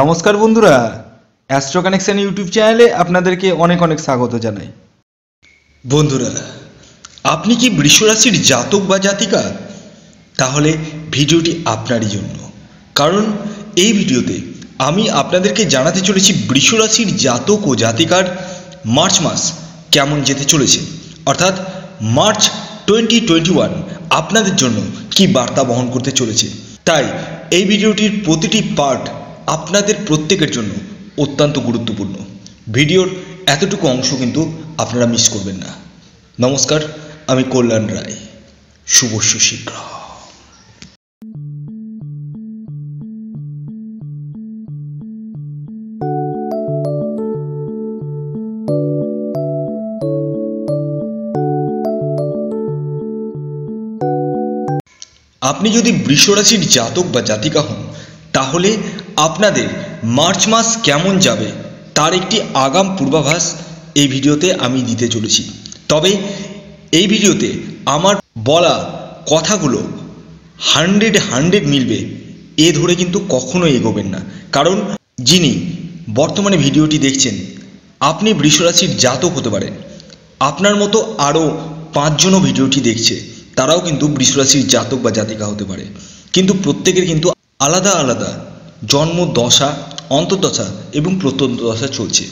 नमस्कार बंधुरा astro connection YouTube चैनले आपनादेरके अनेक अनेक स्वागत जानाई। बंधुरा आपनी कि বৃষ রাশির जातक बा जातिका, ताहले भिडियोटी आपनारी जन्य, कारण এই ভিডিওতে আমি আপনাদেরকে জানাতে চলেছি বৃষ রাশির জাতক ও জাতিকার মার্চ মাস কেমন যেতে চলেছে, অর্থাৎ মার্চ 2021 আপনাদের জন্য কি বার্তা বহন করতে চলেছে। তাই এই ভিডিওটির প্রতিটি পার্ট আপনাদের প্রত্যেকের জন্য অত্যন্ত গুরুত্বপূর্ণ। ভিডিওর এতটুকু অংশ কিন্তু আপনারা মিস করবেন না। নমস্কার, আমি কল্যাণ রায়, শুভ শীঘ্র। আপনি যদি বৃষ রাশির জাতক বা জাতিকা হন, তাহলে আপনাদের মার্চ মাস কেমন যাবে তার একটি আগাম পূর্বাভাস এই ভিডিওতে আমি দিতে চলেছি। তবে এই ভিডিওতে আমার বলা কথাগুলো 100% মিলবে এ ধরে কিন্তু কখনো এগোবেন না, কারণ যিনি বর্তমানে ভিডিওটি দেখছেন আপনি বৃষ রাশির জাতক হতে পারেন। আপনার মতো আরও 5জনও ভিডিওটি দেখছে, তারাও কিন্তু বৃষ রাশির জাতক বা জাতিকা হতে পারে, কিন্তু প্রত্যেকের কিন্তু আলাদা আলাদা জন্ম দশা, অন্তর্দশা এবং প্রত্যন্ত দশা চলছে।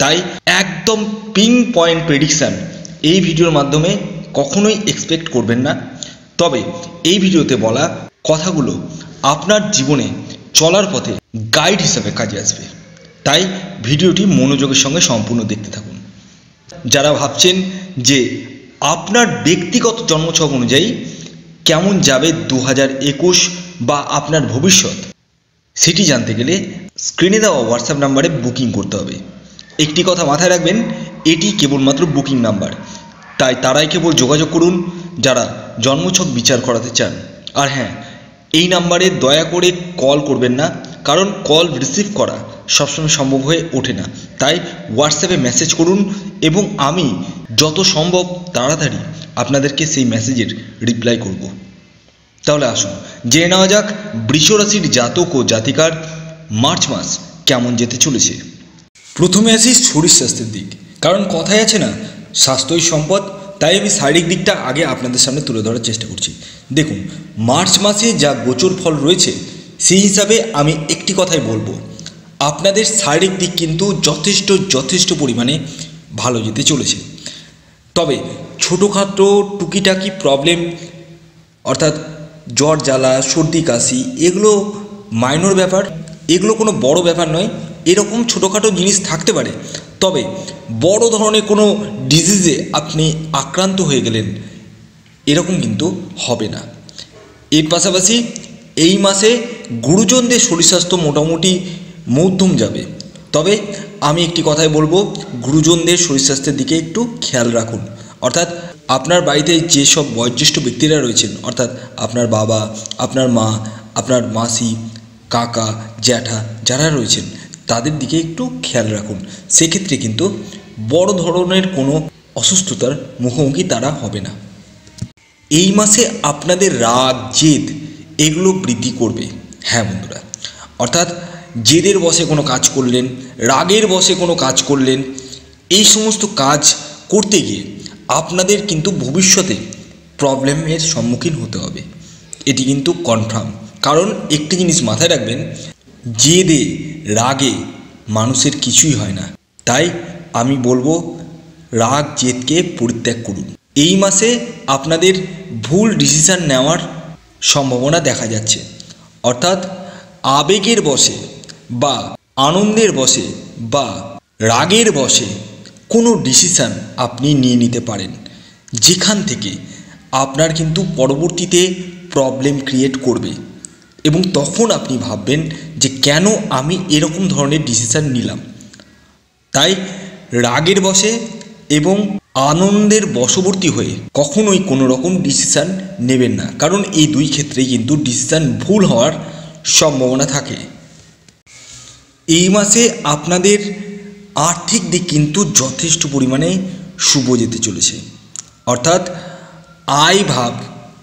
তাই একদম পিং পয়েন্ট প্রেডিকশান এই ভিডিওর মাধ্যমে কখনোই এক্সপেক্ট করবেন না। তবে এই ভিডিওতে বলা কথাগুলো আপনার জীবনে চলার পথে গাইড হিসাবে কাজে আসবে। তাই ভিডিওটি মনোযোগের সঙ্গে সম্পূর্ণ দেখতে থাকুন। যারা ভাবছেন যে আপনার ব্যক্তিগত জন্মছক অনুযায়ী কেমন যাবে 2021 বা আপনার ভবিষ্যৎ, সেটি জানতে গেলে স্ক্রিনে দেওয়া হোয়াটসঅ্যাপ নাম্বারে বুকিং করতে হবে। একটি কথা মাথায় রাখবেন, এটি কেবলমাত্র বুকিং নাম্বার, তাই তারাই কেবল যোগাযোগ করুন যারা জন্মছক বিচার করাতে চান। আর হ্যাঁ, এই নাম্বারে দয়া করে কল করবেন না, কারণ কল রিসিভ করা সবসময় সম্ভব হয়ে ওঠে না। তাই হোয়াটসঅ্যাপে মেসেজ করুন এবং আমি যত সম্ভব তাড়াতাড়ি আপনাদেরকে সেই মেসেজের রিপ্লাই করব। তাহলে আসুন জেনে নেওয়া যাক বৃষ রাশির জাতক ও জাতিকার মার্চ মাস কেমন যেতে চলেছে। প্রথমে আসি শরীর স্বাস্থ্যের দিক, কারণ কথাই আছে না, স্বাস্থ্যই সম্পদ। তাই আমি শারীরিক দিকটা আগে আপনাদের সামনে তুলে ধরার চেষ্টা করছি। দেখুন, মার্চ মাসে যা গোচর ফল রয়েছে সেই হিসাবে আমি একটি কথাই বলবো, আপনাদের শারীরিক দিক কিন্তু যথেষ্ট যথেষ্ট পরিমাণে ভালো যেতে চলেছে। তবে ছোটোখাটো টুকিটাকি প্রবলেম, অর্থাৎ জ্বর, জ্বালা, সর্দি, কাশি, এগুলো মাইনর ব্যাপার, এগুলো কোনো বড় ব্যাপার নয়। এরকম ছোটোখাটো জিনিস থাকতে পারে, তবে বড় ধরনের কোনো ডিজিজে আপনি আক্রান্ত হয়ে গেলেন এরকম কিন্তু হবে না। এর পাশাপাশি এই মাসে গুরুজনদের শরীর স্বাস্থ্য মোটামুটি মধ্যম যাবে। তবে আমি একটি কথাই বলবো, গুরুজনদের শরীর স্বাস্থ্যের দিকে একটু খেয়াল রাখুন। অর্থাৎ আপনার বাড়িতে যেসব বয়োজ্যেষ্ঠ ব্যক্তিরা রয়েছেন, অর্থাৎ আপনার বাবা, আপনার মা, আপনার মাসি, কাকা, জ্যাঠা যারা রয়েছেন, তাদের দিকে একটু খেয়াল রাখুন। সেক্ষেত্রে কিন্তু বড় ধরনের কোনো অসুস্থতার মুখোমুখি তারা হবে না। এই মাসে আপনাদের রাগ, জেদ এগুলো বৃদ্ধি করবে। হ্যাঁ বন্ধুরা, অর্থাৎ জেদের বশে কোনো কাজ করলেন, রাগের বশে কোনো কাজ করলেন, এই সমস্ত কাজ করতে গিয়ে আপনাদের কিন্তু ভবিষ্যতে প্রবলেমের সম্মুখীন হতে হবে, এটি কিন্তু কনফার্ম। কারণ একটি জিনিস মাথায় রাখবেন, জেদে রাগে মানুষের কিছুই হয় না। তাই আমি বলবো, রাগ জেদকে পরিত্যাগ করুন। এই মাসে আপনাদের ভুল ডিসিশান নেওয়ার সম্ভাবনা দেখা যাচ্ছে, অর্থাৎ আবেগের বশে বা আনন্দের বশে বা রাগের বশে কোনো ডিসিশান আপনি নিয়ে নিতে পারেন, যেখান থেকে আপনার কিন্তু পরবর্তীতে প্রবলেম ক্রিয়েট করবে এবং তখন আপনি ভাববেন যে কেন আমি এরকম ধরনের ডিসিশান নিলাম। তাই রাগের বশে এবং আনন্দের বশবর্তী হয়ে কখনোই কোনো রকম ডিসিশান নেবেন না, কারণ এই দুই ক্ষেত্রেই কিন্তু ডিসিশান ভুল হওয়ার সম্ভাবনা থাকে। এই মাসে আপনাদের আর্থিক দিক কিন্তু যথেষ্ট পরিমাণে শুভ যেতে চলেছে, অর্থাৎ আয় ভাব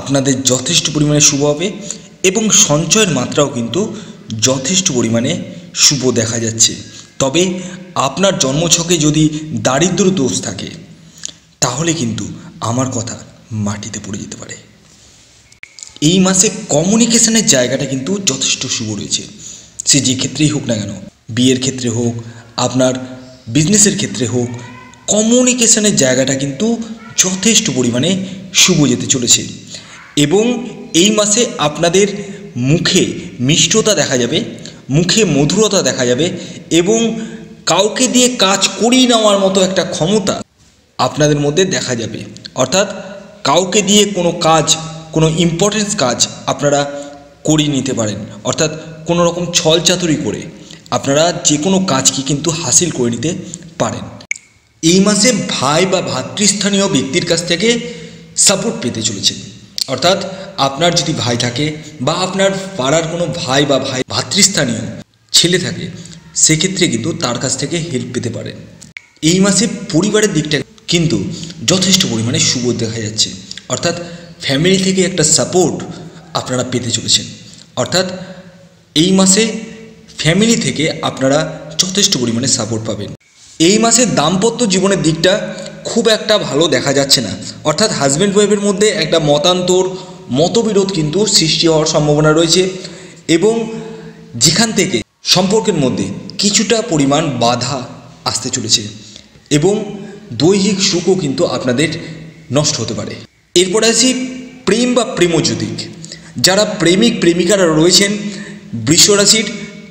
আপনাদের যথেষ্ট পরিমাণে শুভ হবে এবং সঞ্চয়ের মাত্রাও কিন্তু যথেষ্ট পরিমাণে শুভ দেখা যাচ্ছে। তবে আপনার জন্মছকে যদি দারিদ্র দোষ থাকে তাহলে কিন্তু আমার কথা মাটিতে পড়ে যেতে পারে। এই মাসে কমিউনিকেশনের জায়গাটা কিন্তু যথেষ্ট শুভ রয়েছে, সে যে ক্ষেত্রেই হোক না কেন, বিয়ের ক্ষেত্রে হোক, আপনার বিজনেসের ক্ষেত্রে হোক, কমিউনিকেশনের জায়গাটা কিন্তু যথেষ্ট পরিমাণে শুভ যেতে চলেছে। এবং এই মাসে আপনাদের মুখে মিষ্টতা দেখা যাবে, মুখে মধুরতা দেখা যাবে এবং কাউকে দিয়ে কাজ করিয়ে নেওয়ার মতো একটা ক্ষমতা আপনাদের মধ্যে দেখা যাবে। অর্থাৎ কাউকে দিয়ে কোনো কাজ, কোনো ইম্পর্টেন্স কাজ আপনারা করিয়ে নিতে পারেন, অর্থাৎ কোনো রকম ছল চাতুরি করে আপনারা যে কোনো কাজকে কিন্তু হাসিল করে নিতে পারেন। এই মাসে ভাই বা ভাতৃস্থানীয় ব্যক্তির কাছ থেকে সাপোর্ট পেতে চলেছেন। অর্থাৎ আপনার যদি ভাই থাকে বা আপনার পাড়ার কোনো ভাই বা ভাতৃস্থানীয় ছেলে থাকে সেক্ষেত্রে কিন্তু তার কাছ থেকে হেল্প পেতে পারেন। এই মাসে পরিবারের দিকটা কিন্তু যথেষ্ট পরিমাণে শুভ দেখা যাচ্ছে, অর্থাৎ ফ্যামিলি থেকে একটা সাপোর্ট আপনারা পেতে চলেছেন। অর্থাৎ এই মাসে ফ্যামিলি থেকে আপনারা যথেষ্ট পরিমাণে সাপোর্ট পাবেন। এই মাসে দাম্পত্য জীবনের দিকটা খুব একটা ভালো দেখা যাচ্ছে না, অর্থাৎ হাজব্যান্ড ওয়াইফের মধ্যে একটা মতান্তর, মতবিরোধ কিন্তু সৃষ্টি হওয়ার সম্ভাবনা রয়েছে এবং যেখান থেকে সম্পর্কের মধ্যে কিছুটা পরিমাণ বাধা আসতে চলেছে এবং দৈহিক সুখও কিন্তু আপনাদের নষ্ট হতে পারে। এরপরে আসি প্রেম বা প্রেমজ্যোতিক, যারা প্রেমিক প্রেমিকারা রয়েছেন বৃষ রাশির,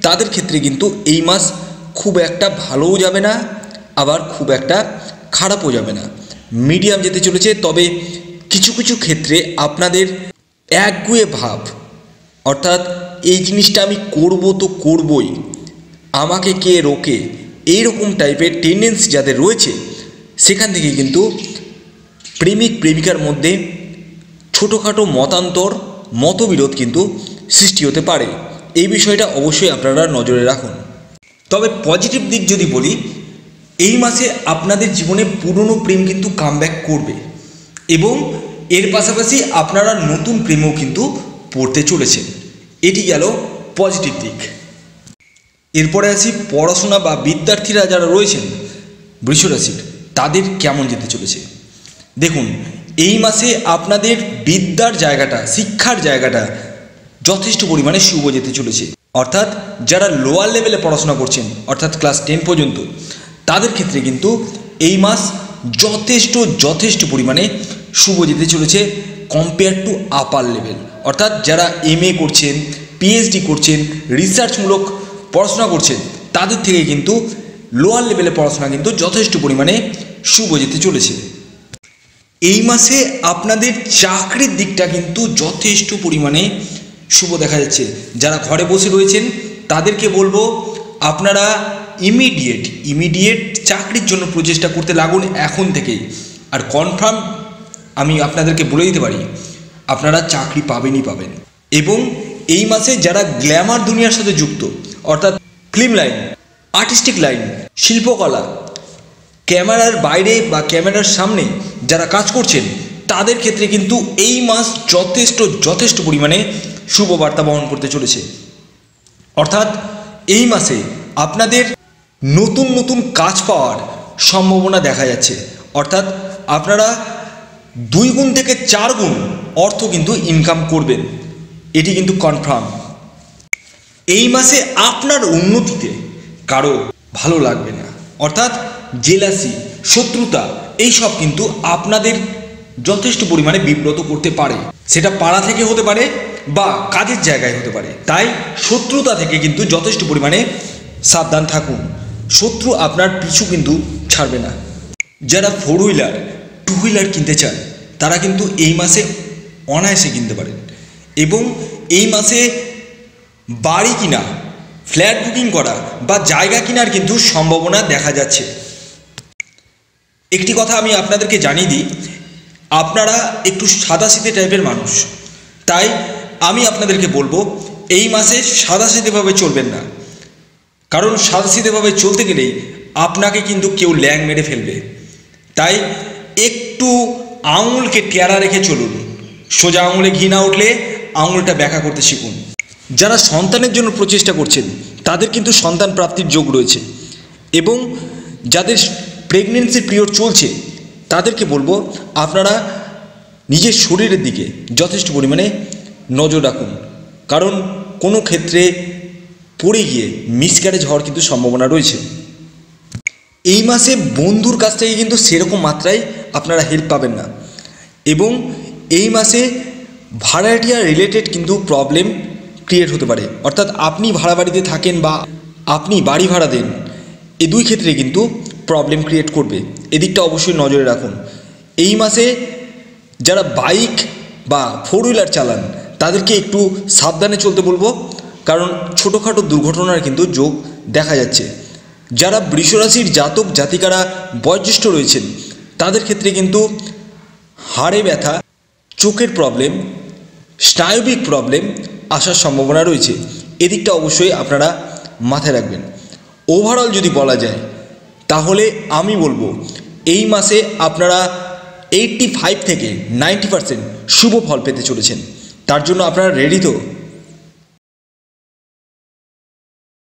তাদের ক্ষেত্রে কিন্তু এই মাস খুব একটা ভালোও যাবে না আবার খুব একটা খারাপও যাবে না, মিডিয়াম যেতে চলেছে। তবে কিছু কিছু ক্ষেত্রে আপনাদের একগুঁয়ে ভাব, অর্থাৎ এই জিনিসটা আমি করব তো করবই, আমাকে কে রোকে, এই রকম টাইপের টেন্ডেন্সি যাদের রয়েছে সেখান থেকে কিন্তু প্রেমিক প্রেমিকার মধ্যে ছোটোখাটো মতান্তর, মতবিরোধ কিন্তু সৃষ্টি হতে পারে। এই বিষয়টা অবশ্যই আপনারা নজরে রাখুন। তবে পজিটিভ দিক যদি বলি, এই মাসে আপনাদের জীবনে পুরনো প্রেম কিন্তু কামব্যাক করবে এবং এর পাশাপাশি আপনারা নতুন প্রেমও কিন্তু পড়তে চলেছেন। এটি গেল পজিটিভ দিক। এরপরে আসি পড়াশোনা বা বিদ্যার্থীরা যারা রয়েছেন বৃষ রাশির, তাদের কেমন যেতে চলেছে। দেখুন, এই মাসে আপনাদের বিদ্যার জায়গাটা, শিক্ষার জায়গাটা যথেষ্ট পরিমাণে শুভ যেতে চলেছে। অর্থাৎ যারা লোয়ার লেভেলে পড়াশোনা করছেন, অর্থাৎ ক্লাস 10 পর্যন্ত, তাদের ক্ষেত্রে কিন্তু এই মাস যথেষ্ট পরিমাণে শুভ যেতে চলেছে কম্পেয়ার টু আপার লেভেল। অর্থাৎ যারা MA করছেন, PhD করছেন, রিসার্চমূলক পড়াশোনা করছেন, তাদের থেকে কিন্তু লোয়ার লেভেলে পড়াশোনা কিন্তু যথেষ্ট পরিমাণে শুভ যেতে চলেছে। এই মাসে আপনাদের চাকরির দিকটা কিন্তু যথেষ্ট পরিমাণে শুভ দেখা যাচ্ছে। যারা ঘরে বসে রয়েছেন তাদেরকে বলবো আপনারা ইমিডিয়েট চাকরির জন্য প্রচেষ্টা করতে লাগুন এখন থেকেই। আর কনফার্ম আমি আপনাদেরকে বলে দিতে পারি, আপনারা চাকরি পাবেনই পাবেন। এবং এই মাসে যারা গ্ল্যামার দুনিয়ার সাথে যুক্ত, অর্থাৎ ফিল্ম লাইন, আর্টিস্টিক লাইন, শিল্পকলা, ক্যামেরার বাইরে বা ক্যামেরার সামনে যারা কাজ করছেন তাদের ক্ষেত্রে কিন্তু এই মাস যথেষ্ট পরিমাণে শুভ বার্তা বহন করতে চলেছে। অর্থাৎ এই মাসে আপনাদের নতুন কাজ পাওয়ার সম্ভাবনা দেখা যাচ্ছে। অর্থাৎ আপনারা 2 গুণ থেকে 4 গুণ অর্থ কিন্তু ইনকাম করবেন, এটি কিন্তু কনফার্ম। এই মাসে আপনার উন্নতিতে কারো ভালো লাগবে না, অর্থাৎ জেলাসি, শত্রুতা এইসব কিন্তু আপনাদের যথেষ্ট পরিমাণে বিব্রত করতে পারে। সেটা পাড়া থেকে হতে পারে বা কাজের জায়গায় হতে পারে। তাই শত্রুতা থেকে কিন্তু যথেষ্ট পরিমাণে সাবধান থাকুন, শত্রু আপনার পিছু কিন্তু ছাড়বে না। যারা 4 হুইলার 2 হুইলার কিনতে চান তারা কিন্তু এই মাসে অনায়াসে কিনতে পারেন। এবং এই মাসে বাড়ি কিনা, ফ্ল্যাট বুকিং করা বা জায়গা কেনার কিন্তু সম্ভাবনা দেখা যাচ্ছে। একটি কথা আমি আপনাদেরকে জানিয়ে দিই, আপনারা একটু সাদাসিধে টাইপের মানুষ, তাই আমি আপনাদেরকে বলবো এই মাসে সাদাসিধেভাবে চলবেন না, কারণ সাদাসিধেভাবে চলতে গেলেই আপনাকে কিন্তু কেউ ল্যাং মেরে ফেলবে। তাই একটু আঙুলকে টেরা রেখে চলুন, সোজা আঙুলে ঘি না উঠলে আঙুলটা ব্যাখ্যা করতে শিখুন। যারা সন্তানের জন্য প্রচেষ্টা করছেন তাদের কিন্তু সন্তান প্রাপ্তির যোগ রয়েছে এবং যাদের প্রেগন্যান্সি পিরিয়ড চলছে তাদেরকে বলবো আপনারা নিজের শরীরের দিকে যথেষ্ট পরিমাণে নজর রাখুন, কারণ কোনো ক্ষেত্রে পড়ে গিয়ে মিসক্যারেজ হওয়ার কিন্তু সম্ভাবনা রয়েছে। এই মাসে বন্ধুর কাছ থেকে কিন্তু সেরকম মাত্রায় আপনারা হেল্প পাবেন না এবং এই মাসে ভাড়াটিয়া রিলেটেড কিন্তু প্রবলেম ক্রিয়েট হতে পারে, অর্থাৎ আপনি ভাড়া বাড়িতে থাকেন বা আপনি বাড়ি ভাড়া দেন, এই দুই ক্ষেত্রে কিন্তু প্রবলেম ক্রিয়েট করবে, এদিকটা অবশ্যই নজরে রাখুন। এই মাসে যারা বাইক বা ফোর হুইলার চালান তাদেরকে একটু সাবধানে চলতে বলবো, কারণ ছোটোখাটো দুর্ঘটনার কিন্তু যোগ দেখা যাচ্ছে। যারা বৃষ রাশির জাতক জাতিকারা বয়োজ্যেষ্ঠ রয়েছেন তাদের ক্ষেত্রে কিন্তু হাড়ে ব্যথা, চোখের প্রবলেম, স্নায়বিক প্রবলেম আসার সম্ভাবনা রয়েছে, এদিকটা অবশ্যই আপনারা মাথায় রাখবেন। ওভারঅল যদি বলা যায় তাহলে আমি বলবো এই মাসে আপনারা 85 থেকে 90% শুভ ফল পেতে চলেছেন, তার জন্য আপনারা রেডি তো?